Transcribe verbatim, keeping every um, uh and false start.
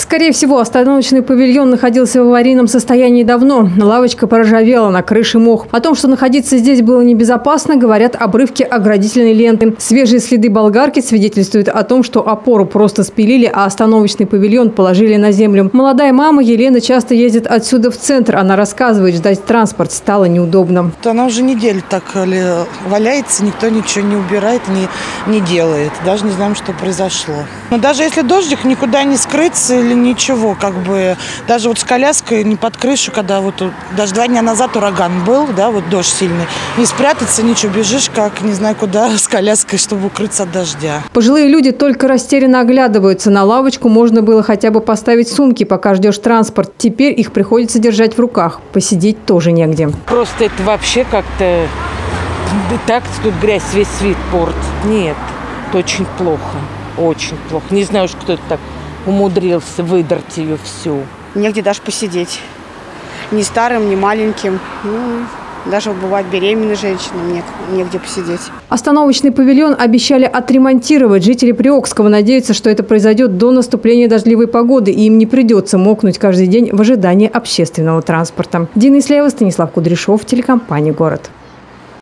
Скорее всего, остановочный павильон находился в аварийном состоянии давно. Лавочка поржавела, на крыше мох. О том, что находиться здесь было небезопасно, говорят обрывки оградительной ленты. Свежие следы болгарки свидетельствуют о том, что опору просто спилили, а остановочный павильон положили на землю. Молодая мама Елена часто ездит отсюда в центр. Она рассказывает, ждать транспорт стало неудобно. Она уже неделю так валяется, никто ничего не убирает, не, не делает. Даже не знаем, что произошло. Но даже если дождик, никуда не скрыться или ничего, как бы, даже вот с коляской не под крышу, когда вот даже два дня назад ураган был, да, вот дождь сильный, не спрятаться, ничего, бежишь, как не знаю куда, с коляской, чтобы укрыться от дождя. Пожилые люди только растерянно оглядываются. На лавочку можно было хотя бы поставить сумки, пока ждешь транспорт. Теперь их приходится держать в руках. Посидеть тоже негде. Просто это вообще как-то так, тут грязь, весь вид порт. Нет, это очень плохо, очень плохо. Не знаю уж, кто это так умудрился выдрать ее всю. Негде даже посидеть. Ни старым, ни маленьким. Ну, даже бывает беременной женщине негде посидеть. Остановочный павильон обещали отремонтировать. Жители Приокского надеются, что это произойдет до наступления дождливой погоды, и им не придется мокнуть каждый день в ожидании общественного транспорта. Дина Исляева, Станислав Кудряшов, телекомпания «Город».